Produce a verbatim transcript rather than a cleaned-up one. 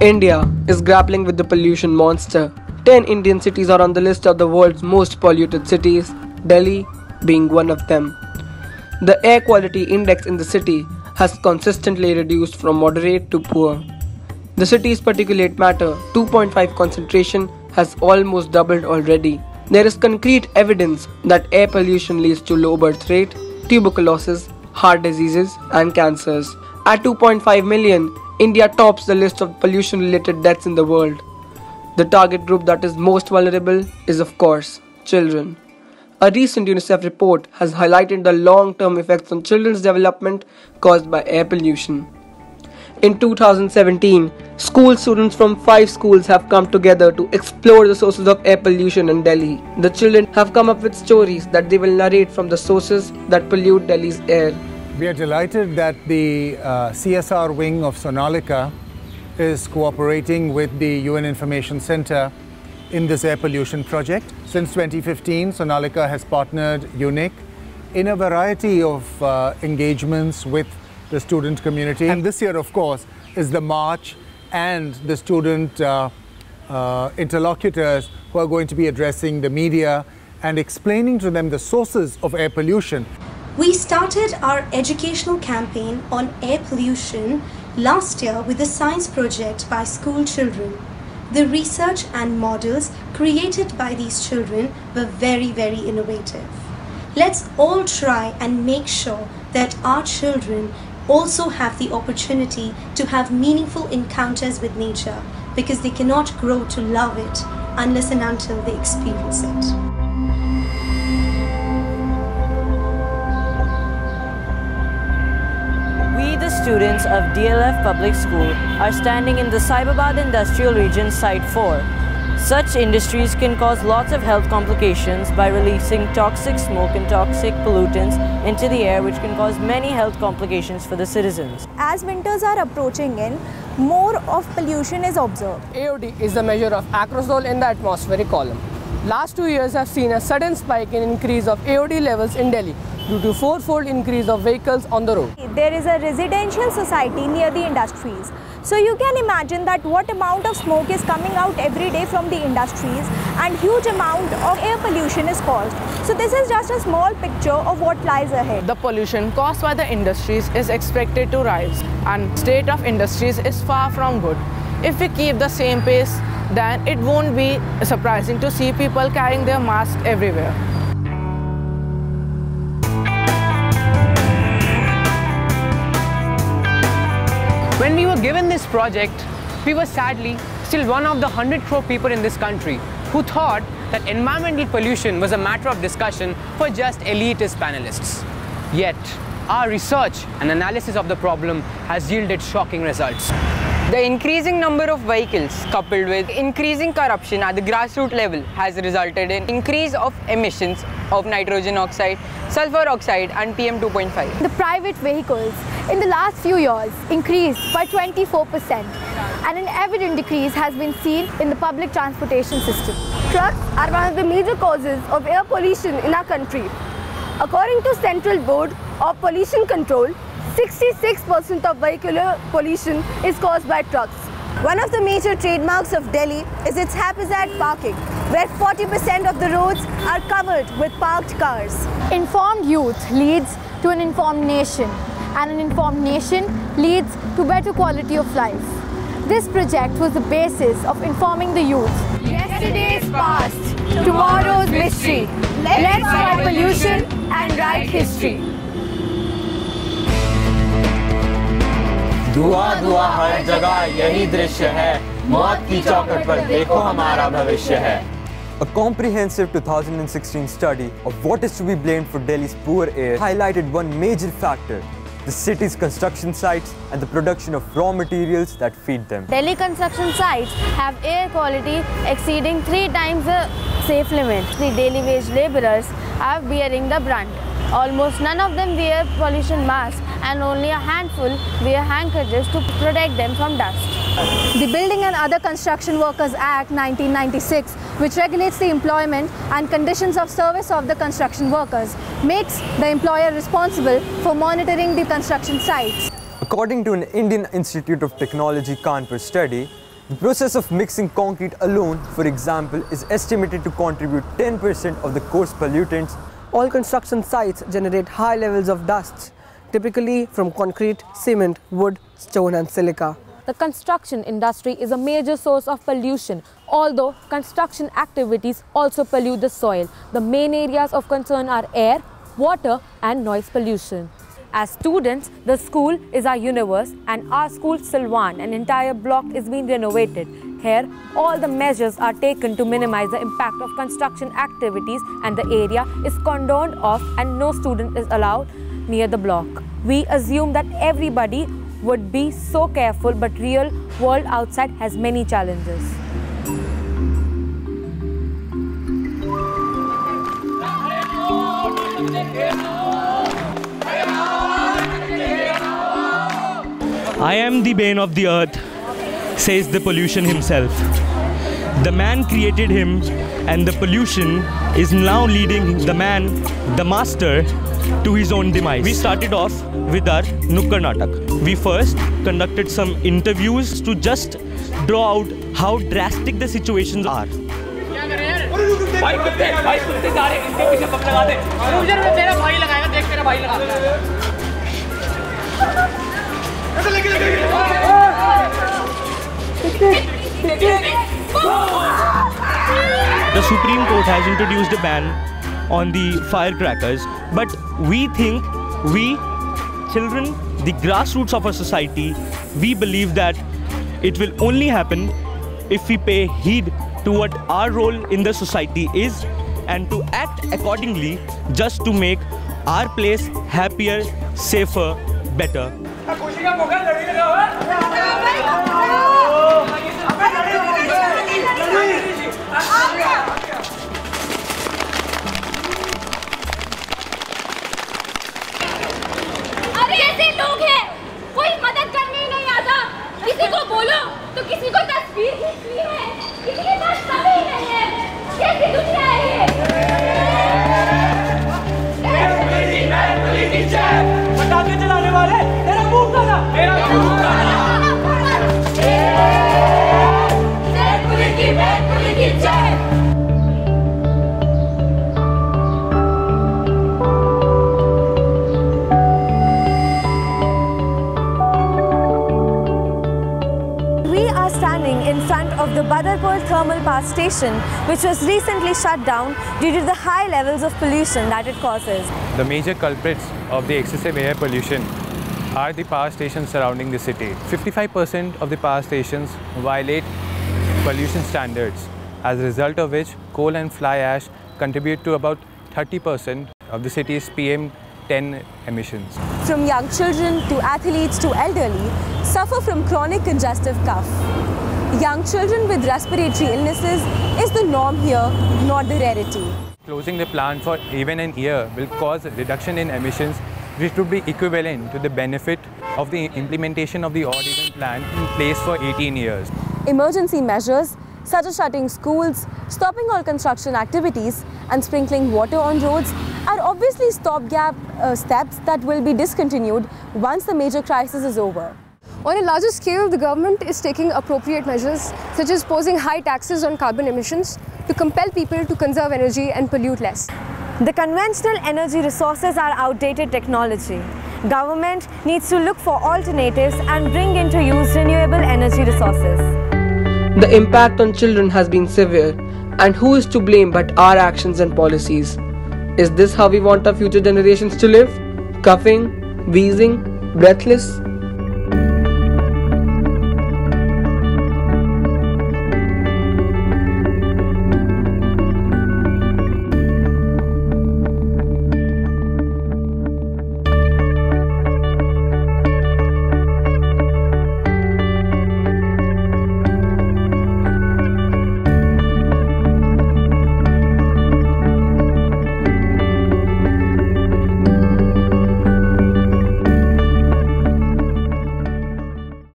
India is grappling with the pollution monster. ten Indian cities are on the list of the world's most polluted cities, Delhi being one of them. The air quality index in the city has consistently reduced from moderate to poor. The city's particulate matter two point five concentration has almost doubled already. There is concrete evidence that air pollution leads to low birth rate, tuberculosis, heart diseases and cancers. At two point five million, India tops the list of pollution-related deaths in the world. The target group that is most vulnerable is, of course, children. A recent UNICEF report has highlighted the long-term effects on children's development caused by air pollution. In two thousand seventeen, school students from five schools have come together to explore the sources of air pollution in Delhi. The children have come up with stories that they will narrate from the sources that pollute Delhi's air. We are delighted that the uh, C S R wing of Sonalika is cooperating with the U N Information Center in this air pollution project. Since twenty fifteen, Sonalika has partnered UNIC in a variety of uh, engagements with the student community. And this year, of course, is the march and the student uh, uh, interlocutors who are going to be addressing the media and explaining to them the sources of air pollution. We started our educational campaign on air pollution last year with a science project by school children. The research and models created by these children were very, very innovative. Let's all try and make sure that our children also have the opportunity to have meaningful encounters with nature, because they cannot grow to love it unless and until they experience it. Students of D L F Public School are standing in the Cyberabad Industrial Region Site four. Such industries can cause lots of health complications by releasing toxic smoke and toxic pollutants into the air, which can cause many health complications for the citizens. As winters are approaching in, more of pollution is observed. A O D is the measure of acrosol in the atmospheric column. Last two years have seen a sudden spike in increase of A O D levels in Delhi, due to fourfold increase of vehicles on the road. There is a residential society near the industries. So you can imagine that what amount of smoke is coming out every day from the industries, and huge amount of air pollution is caused. So this is just a small picture of what lies ahead. The pollution caused by the industries is expected to rise, and state of industries is far from good. If we keep the same pace, then it won't be surprising to see people carrying their masks everywhere. When we were given this project, we were sadly still one of the one hundred crore people in this country who thought that environmental pollution was a matter of discussion for just elitist panelists. Yet, our research and analysis of the problem has yielded shocking results. The increasing number of vehicles coupled with increasing corruption at the grassroots level has resulted in increase of emissions of nitrogen oxide, sulfur oxide and P M two point five. The private vehicles in the last few years increased by twenty-four percent, and an evident decrease has been seen in the public transportation system. Trucks are one of the major causes of air pollution in our country. According to Central Board of Pollution Control, sixty-six percent of vehicular pollution is caused by trucks. One of the major trademarks of Delhi is its haphazard parking, where forty percent of the roads are covered with parked cars. Informed youth leads to an informed nation, and an informed nation leads to better quality of life. This project was the basis of informing the youth. Yesterday's past, tomorrow's mystery. Let's fight pollution and write history. धुआं धुआं हर जगह यही दृश्य है मौत की चौखट पर देखो हमारा भविष्य है. A comprehensive two thousand sixteen study of what is to be blamed for Delhi's poor air highlighted one major factor: the city's construction sites and the production of raw materials that feed them. Delhi construction sites have air quality exceeding three times the safe limit. The daily wage laborers are bearing the brunt. Almost none of them wear pollution masks, and only a handful wear handkerchiefs to protect them from dust. The Building and Other Construction Workers Act nineteen ninety-six, which regulates the employment and conditions of service of the construction workers, makes the employer responsible for monitoring the construction sites. According to an Indian Institute of Technology Kanpur study, The process of mixing concrete alone, for example, is estimated to contribute ten percent of the coarse pollutants. All construction sites generate high levels of dust, typically from concrete, cement, wood, stone and silica. The construction industry is a major source of pollution, although construction activities also pollute the soil. The main areas of concern are air, water and noise pollution. As students, the school is our universe, and our school Salwan, an entire block is being renovated. Here, all the measures are taken to minimize the impact of construction activities, and the area is cordoned off and no student is allowed near the block. We assume that everybody would be so careful, but real world outside has many challenges. I am the bane of the earth, says the pollution himself. The man created him, and the pollution is now leading the man, the master, to his own demise. We started off with our Nukkad Natak. We first conducted some interviews to just draw out how drastic the situations are. The Supreme Court has introduced a ban on the firecrackers, but we think, we children, the grassroots of our society, we believe that it will only happen if we pay heed to what our role in the society is and to act accordingly, just to make our place happier, safer, better. The Badarpur Thermal Power Station, which was recently shut down due to the high levels of pollution that it causes. The major culprits of the excessive air pollution are the power stations surrounding the city. fifty-five percent of the power stations violate pollution standards, as a result of which coal and fly ash contribute to about thirty percent of the city's P M ten emissions. From young children to athletes to elderly suffer from chronic congestive cough. Young children with respiratory illnesses is the norm here, not the rarity. Closing the plant for even an year will cause a reduction in emissions, which would be equivalent to the benefit of the implementation of the odd-even plan in place for eighteen years. Emergency measures such as shutting schools, stopping all construction activities and sprinkling water on roads are obviously stopgap uh, steps that will be discontinued once the major crisis is over. On a larger scale, the government is taking appropriate measures such as posing high taxes on carbon emissions to compel people to conserve energy and pollute less. The conventional energy resources are outdated technology. Government needs to look for alternatives and bring into use renewable energy resources. The impact on children has been severe, and who is to blame but our actions and policies? Is this how we want our future generations to live? Coughing, wheezing, breathless?